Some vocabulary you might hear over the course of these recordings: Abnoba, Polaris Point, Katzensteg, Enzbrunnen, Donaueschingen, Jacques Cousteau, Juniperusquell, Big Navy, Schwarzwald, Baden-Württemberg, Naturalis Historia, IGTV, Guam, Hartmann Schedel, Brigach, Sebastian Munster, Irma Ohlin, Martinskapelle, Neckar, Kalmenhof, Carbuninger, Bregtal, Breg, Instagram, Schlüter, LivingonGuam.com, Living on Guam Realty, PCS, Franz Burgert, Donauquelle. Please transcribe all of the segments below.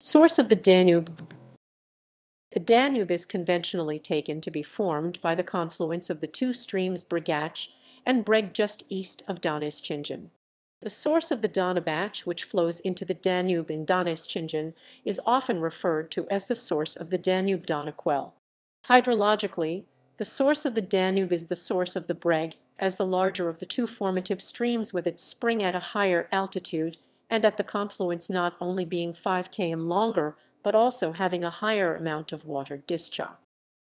Source of the Danube. The Danube is conventionally taken to be formed by the confluence of the two streams Brigach and Breg just east of Donaueschingen. The source of the Donaubach, which flows into the Danube in Donaueschingen, is often referred to as the source of the Danube-Donauquelle. Hydrologically, the source of the Danube is the source of the Breg, as the larger of the two formative streams with its spring at a higher altitude, and at the confluence not only being 5 km longer, but also having a higher amount of water discharge.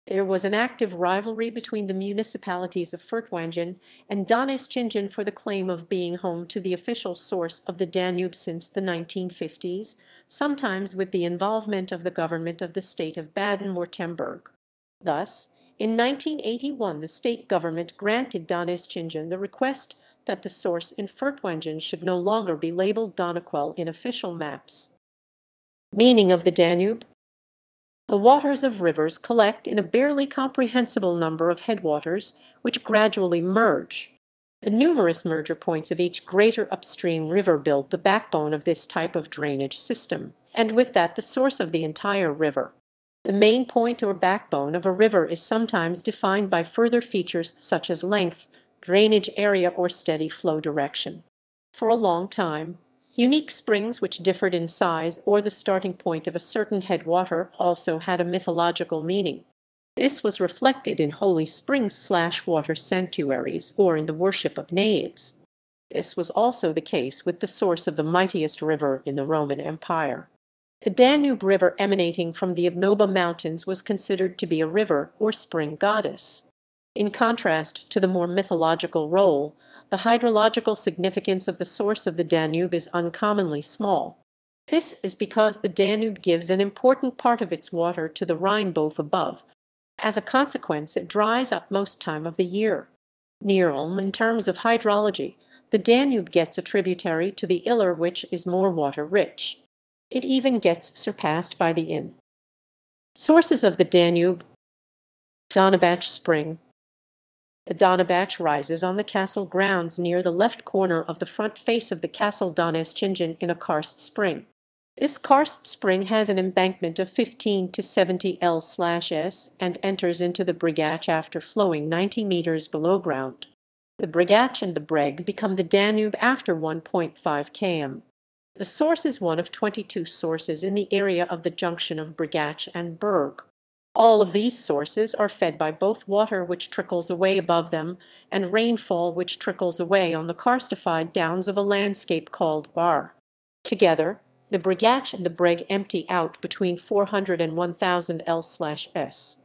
There was an active rivalry between the municipalities of Furtwangen and Donaueschingen for the claim of being home to the official source of the Danube since the 1950s, sometimes with the involvement of the government of the state of Baden-Württemberg. Thus, in 1981 the state government granted Donaueschingen the request that the source in Furtwangen should no longer be labeled Donauquelle in official maps. Meaning of the Danube. The waters of rivers collect in a barely comprehensible number of headwaters, which gradually merge. The numerous merger points of each greater upstream river build the backbone of this type of drainage system, and with that the source of the entire river. The main point or backbone of a river is sometimes defined by further features such as length, drainage area, or steady flow direction. For a long time, unique springs which differed in size or the starting point of a certain headwater also had a mythological meaning. This was reflected in holy springs/water sanctuaries or in the worship of natives. This was also the case with the source of the mightiest river in the Roman Empire. The Danube River emanating from the Abnoba Mountains was considered to be a river or spring goddess. In contrast to the more mythological role, the hydrological significance of the source of the Danube is uncommonly small. This is because the Danube gives an important part of its water to the Rhine both above. As a consequence, it dries up most time of the year. Near Ulm, in terms of hydrology, the Danube gets a tributary to the Iller which is more water-rich. It even gets surpassed by the Inn. Sources of the Danube. Donaubach Spring. The Donaubach rises on the castle grounds near the left corner of the front face of the castle Donaueschingen in a karst spring. This karst spring has an embankment of 15 to 70 L/s and enters into the Brigach after flowing 90 meters below ground. The Brigach and the Breg become the Danube after 1.5 km. The source is one of 22 sources in the area of the junction of Brigach and Berg. All of these sources are fed by both water which trickles away above them and rainfall which trickles away on the karstified downs of a landscape called Baar. Together, the Brigach and the Breg empty out between 400 and 1,000 L/s.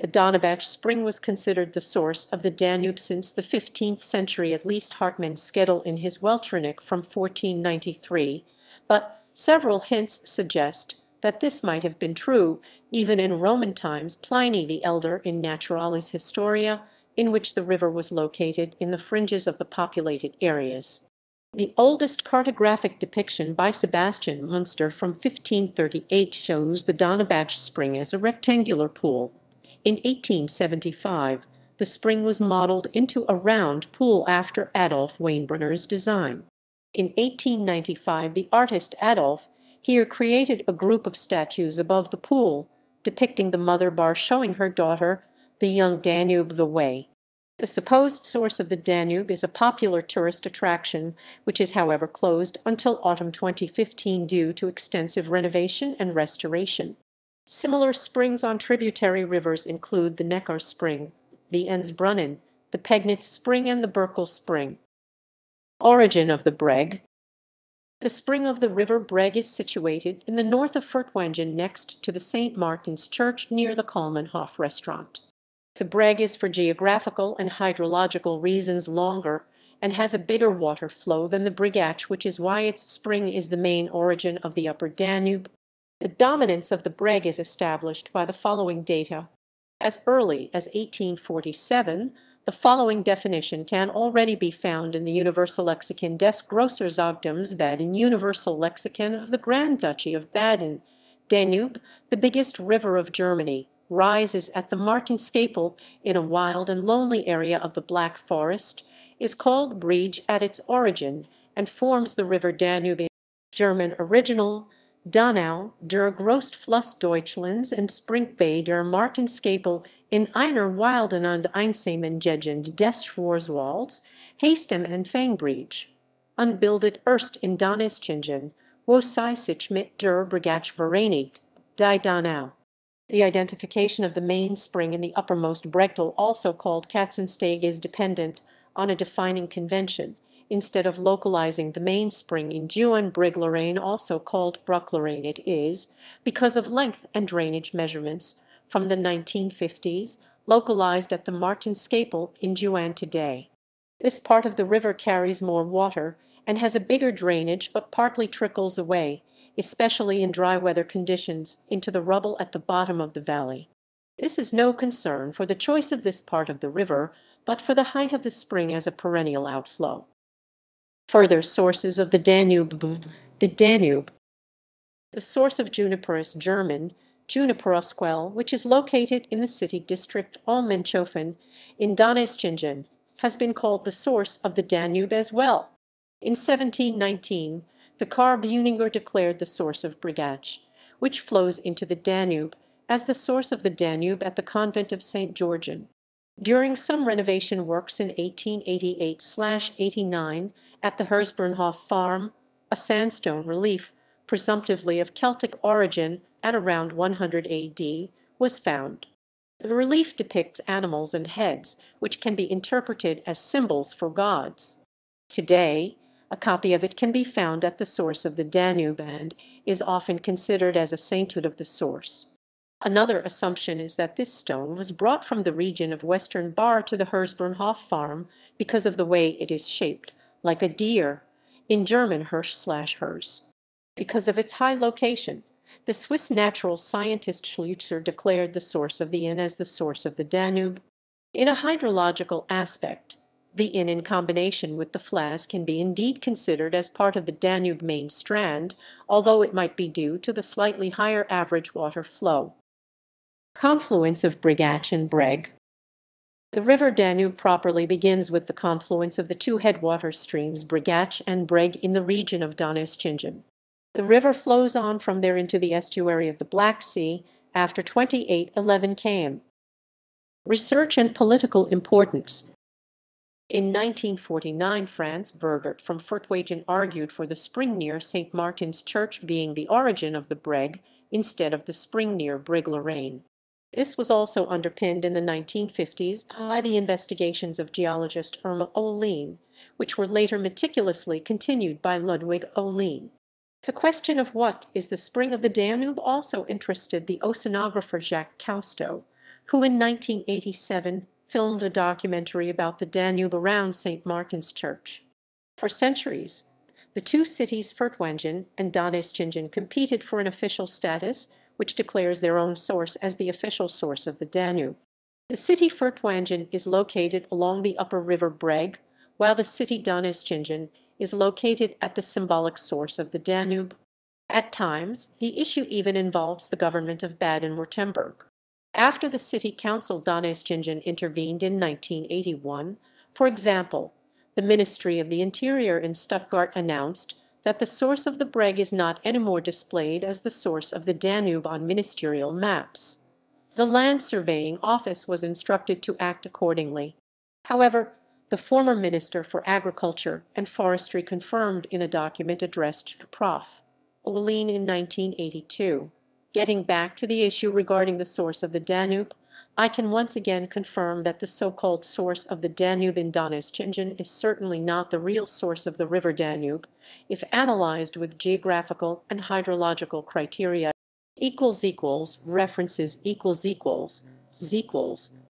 The Donaubach spring was considered the source of the Danube since the 15th century, at least Hartmann Schedel in his Weltchronik from 1493, but several hints suggest that this might have been true even in Roman times. Pliny the Elder in Naturalis Historia, in which the river was located in the fringes of the populated areas. The oldest cartographic depiction by Sebastian Munster from 1538 shows the Donaubach spring as a rectangular pool. In 1875, the spring was modeled into a round pool after Adolf Weinbrenner's design. In 1895, the artist Adolf Heer created a group of statues above the pool, depicting the mother Baar showing her daughter, the young Danube, the way. The supposed source of the Danube is a popular tourist attraction, which is however closed until autumn 2015 due to extensive renovation and restoration. Similar springs on tributary rivers include the Neckar spring, the Enzbrunnen, the Pegnitz spring and the Berkel spring. Origin of the Breg. The spring of the river Breg is situated in the north of Furtwangen next to the St. Martin's Church near the Kalmenhof restaurant. The Breg is for geographical and hydrological reasons longer and has a bigger water flow than the Brigach, which is why its spring is the main origin of the upper Danube. The dominance of the Breg is established by the following data. As early as 1847, the following definition can already be found in the Universal Lexicon des Großherzogtums Baden, Universal Lexicon of the Grand Duchy of Baden. Danube, the biggest river of Germany, rises at the Martinskapelle in a wild and lonely area of the Black Forest, is called Breg at its origin, and forms the river Danube in German original, Donau der Großfluss Deutschlands and Springbay der Martinskapelle in einer Wilden und einsamen Gegend des Schwarzwalds, Hastem and Fangbridge, unbildet erst in Donaueschingen, wo sie sich mit der Brigach vereinigt, die Donau. The identification of the mainspring in the uppermost Bregtal, also called Katzensteg, is dependent on a defining convention, instead of localizing the mainspring in Juniperusquell, also called Brucklorain. It is, because of length and drainage measurements, from the 1950s, localized at the Martinskapelle in Juniperusquell today. This part of the river carries more water and has a bigger drainage but partly trickles away, especially in dry weather conditions, into the rubble at the bottom of the valley. This is no concern for the choice of this part of the river, but for the height of the spring as a perennial outflow. Further sources of the Danube. The Danube. The source of Juniperus, German, Juniperusquell, which is located in the city district Almenchofen in Donaueschingen, has been called the source of the Danube as well. In 1719, the Carbuninger declared the source of Brigach, which flows into the Danube, as the source of the Danube at the convent of St. Georgen. During some renovation works in 1888-89 at the Hersbernhof farm, a sandstone relief, presumptively of Celtic origin, at around 100 AD, was found. The relief depicts animals and heads, which can be interpreted as symbols for gods. Today, a copy of it can be found at the source of the Danube and is often considered as a sainthood of the source. Another assumption is that this stone was brought from the region of western Baar to the Hersbernhof farm because of the way it is shaped, like a deer, in German Hirsch/Hers. Because of its high location, the Swiss natural scientist Schlüter declared the source of the Inn as the source of the Danube. In a hydrological aspect, the Inn, in combination with the Flaz, can be indeed considered as part of the Danube main strand, although it might be due to the slightly higher average water flow. Confluence of Brigach and Breg. The river Danube properly begins with the confluence of the two headwater streams Brigach and Breg in the region of Donaueschingen. The river flows on from there into the estuary of the Black Sea after 2811 km. Research and political importance. In 1949, Franz Burgert from Furtwangen argued for the spring near St. Martin's Church being the origin of the Breg, instead of the spring near Brucklorain. This was also underpinned in the 1950s by the investigations of geologist Irma Ohlin, which were later meticulously continued by Ludwig Ohlin. The question of what is the spring of the Danube also interested the oceanographer Jacques Cousteau, who in 1987 filmed a documentary about the Danube around St. Martin's Church. For centuries, the two cities Furtwangen and Donaueschingen competed for an official status, which declares their own source as the official source of the Danube. The city Furtwangen is located along the upper river Breg, while the city Donaueschingen is located at the symbolic source of the Danube. At times, the issue even involves the government of Baden-Württemberg. After the city council Donaueschingen intervened in 1981, for example, the Ministry of the Interior in Stuttgart announced that the source of the Breg is not anymore displayed as the source of the Danube on ministerial maps. The Land Surveying Office was instructed to act accordingly. However, the former Minister for Agriculture and Forestry confirmed in a document addressed to Prof. Ohlin in 1982. Getting back to the issue regarding the source of the Danube, I can once again confirm that the so-called source of the Danube in Donaueschingen is certainly not the real source of the river Danube, if analyzed with geographical and hydrological criteria. == References ==